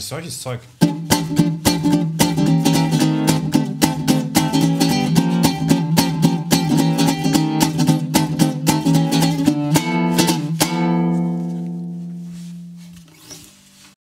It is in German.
Solches Zeug.